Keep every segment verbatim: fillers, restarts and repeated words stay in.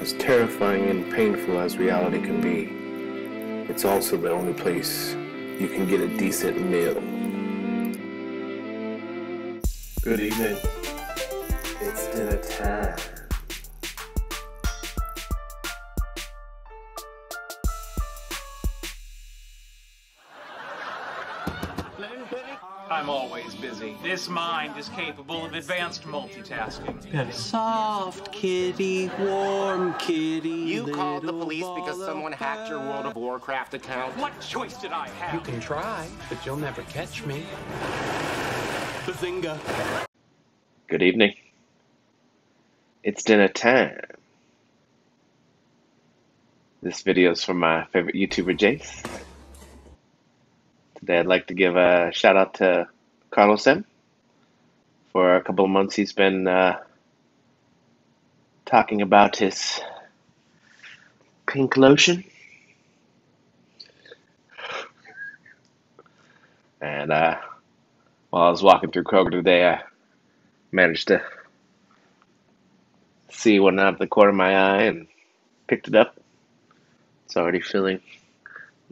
As terrifying and painful as reality can be, it's also the only place you can get a decent meal. Good evening. It's dinner time. I'm always busy. This mind is capable of advanced multitasking. Yes. Soft kitty, warm kitty. You called the police because someone hacked your World of Warcraft account. What choice did I have? You can try, but you'll never catch me. Bazinga. Good evening. It's dinner time. This video is from my favorite YouTuber, Jace. Today I'd like to give a shout out to Carlos M. For a couple of months he's been uh, talking about his pink lotion. And uh, while I was walking through Kroger today, I managed to see one out of the corner of my eye and picked it up. It's already feeling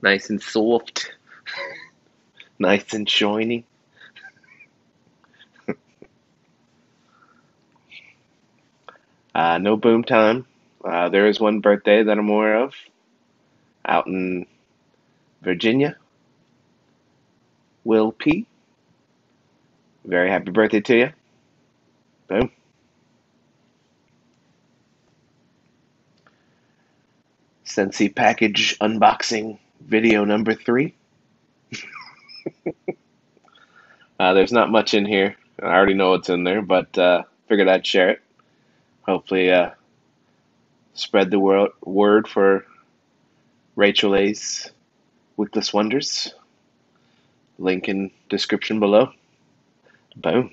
nice and soft. Nice and shiny. uh, no boom time. Uh, there is one birthday that I'm aware of out in Virginia. Will Pete. Very happy birthday to you. Boom. Scentsy package unboxing video number three. uh, there's not much in here. I already know what's in there, but uh, figured I'd share it. Hopefully, uh, spread the word word for Rachel A's Wickless Wonders. Link in description below. Boom.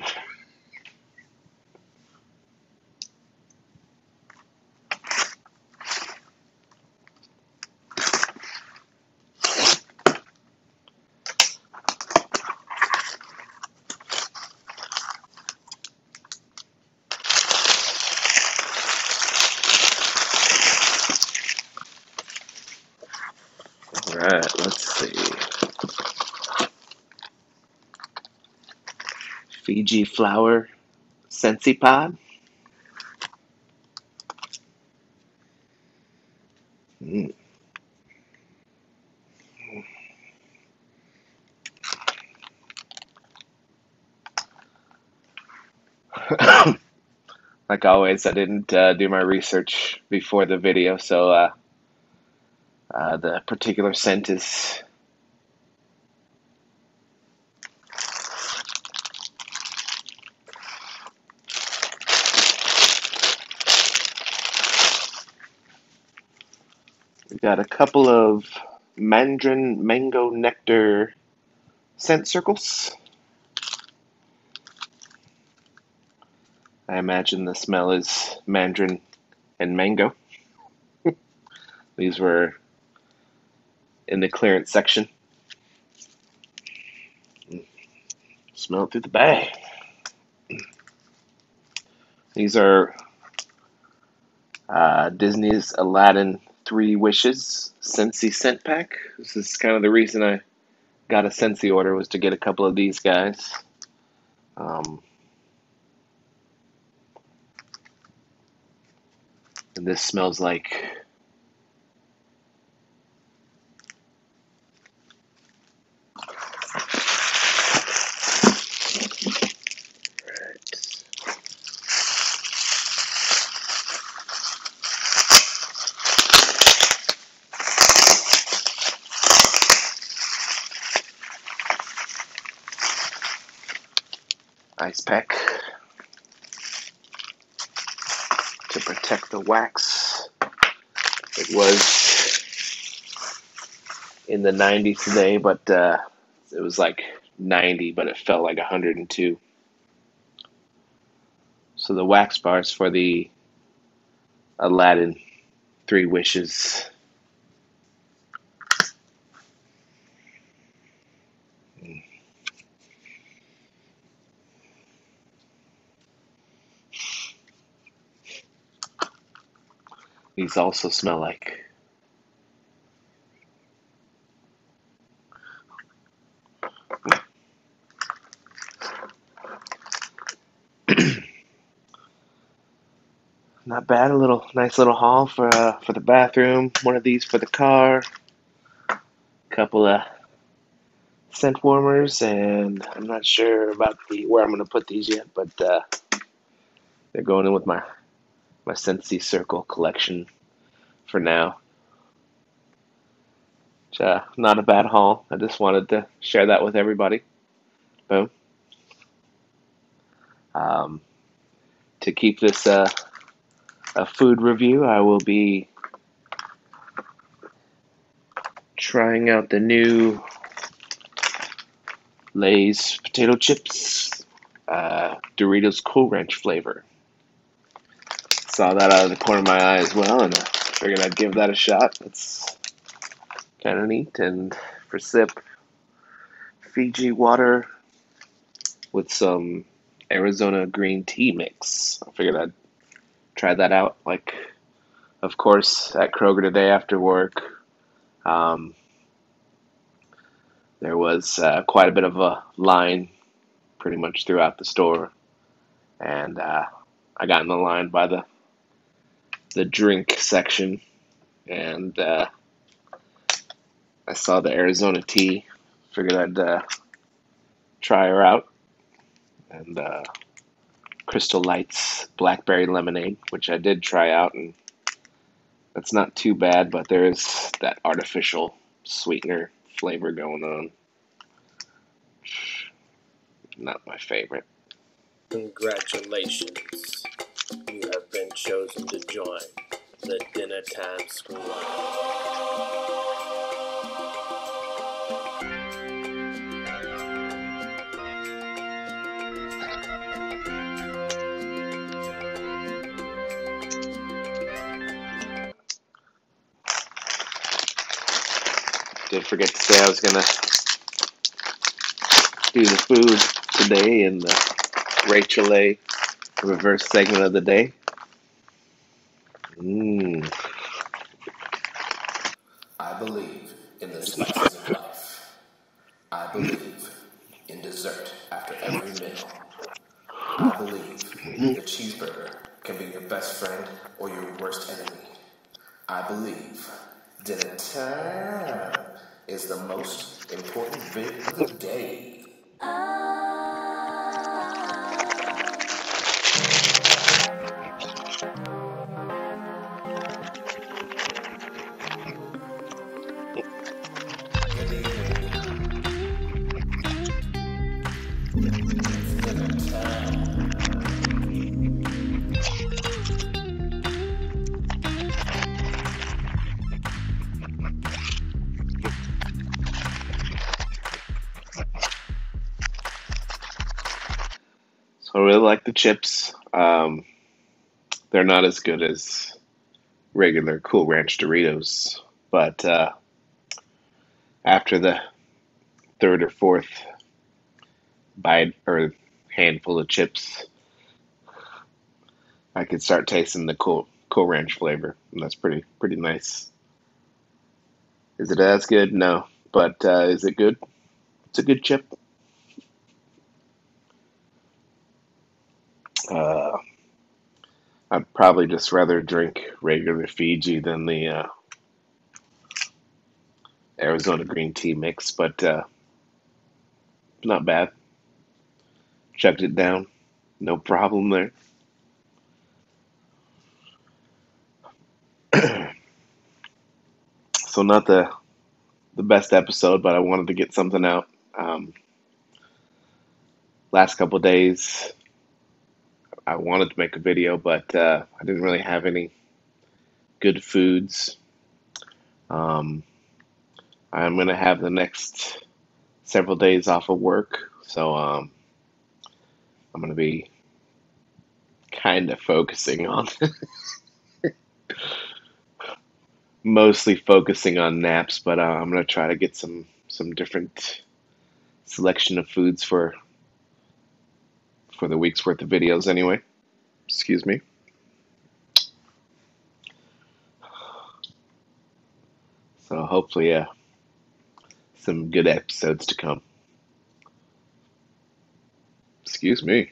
Alright, let's see. Fiji flower Scentsy pod. Mm. Like always, I didn't uh, do my research before the video, so uh Uh, the particular scent is we got a couple of mandarin mango nectar scent circles. I imagine the smell is mandarin and mango. These were in the clearance section. Smell it through the bag. These are uh, Disney's Aladdin Three Wishes Scentsy Scent Pack. This is kind of the reason I got a Scentsy order, was to get a couple of these guys. Um, and this smells like ice pack to protect the wax. It was in the nineties today, but uh, it was like ninety, but it felt like one hundred and two. So the wax bars for the Aladdin Three Wishes. These also smell like. Not bad, a little nice little haul for uh, for the bathroom. One of these for the car. Couple of scent warmers, and I'm not sure about the where I'm gonna put these yet, but uh, they're going in with my my Scentsy Circle collection for now. Which, uh, not a bad haul. I just wanted to share that with everybody. Boom. Um, to keep this uh, a food review, I will be trying out the new Lay's potato chips, uh, Doritos Cool Ranch flavor. Saw that out of the corner of my eye as well, and I figured I'd give that a shot. It's kind of neat. And for sip, Fiji water with some Arizona green tea mix. I figured I'd try that out. Like, of course, at Kroger today after work, um, there was uh, quite a bit of a line pretty much throughout the store. And uh, I got in the line by the the drink section, and uh, I saw the Arizona tea. Figured I'd uh, try her out, and uh, Crystal Light's blackberry lemonade, which I did try out, and that's not too bad, but there is that artificial sweetener flavor going on. Not my favorite. Congratulations. You have been chosen to join the Dinner Time School. Did forget to say I was gonna do the food today in the Rachel A reverse segment of the day. Mmm. I believe in the slices of life. I believe in dessert after every meal. I believe the cheeseburger can be your best friend or your worst enemy. I believe dinner time is the most important bit of the day. I really like the chips. Um, they're not as good as regular Cool Ranch Doritos, but uh, after the third or fourth bite or handful of chips, I could start tasting the Cool Cool Ranch flavor, and that's pretty pretty nice. Is it as good? No, but uh, is it good? It's a good chip. Uh, I'd probably just rather drink regular Fiji than the uh, Arizona green tea mix, but uh, not bad. Chugged it down, no problem there. So not the the best episode, but I wanted to get something out. Um, last couple days, I wanted to make a video, but uh, I didn't really have any good foods. Um, I'm going to have the next several days off of work, so um, I'm going to be kind of focusing on, mostly focusing on naps, but uh, I'm going to try to get some, some different selection of foods for for the week's worth of videos anyway. Excuse me. So hopefully, uh, some good episodes to come. Excuse me.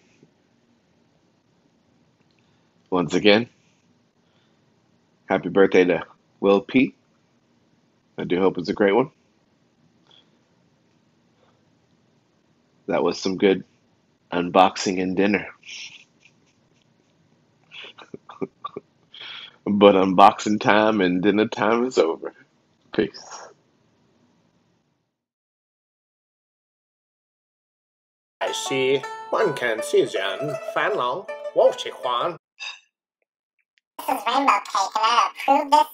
Once again, happy birthday to Will Pete. I do hope it's a great one. That was some good unboxing and dinner. But unboxing time and dinner time is over. Peace. I see one can see Ren, Fan Long, Wu Chi Huan. This is Rainbow Cake and I approve this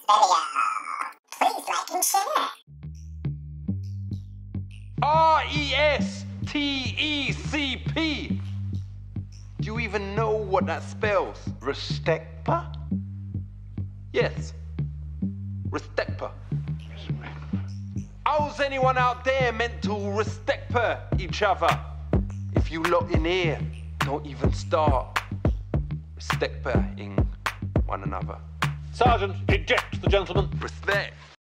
video. Please like and share. R E S T E C P. Do you even know what that spells? Restekpa? Yes. Restekpa. How's anyone out there meant to restekpa each other? If you lot in here, don't even start respecting one another. Sergeant, eject the gentleman. Respect.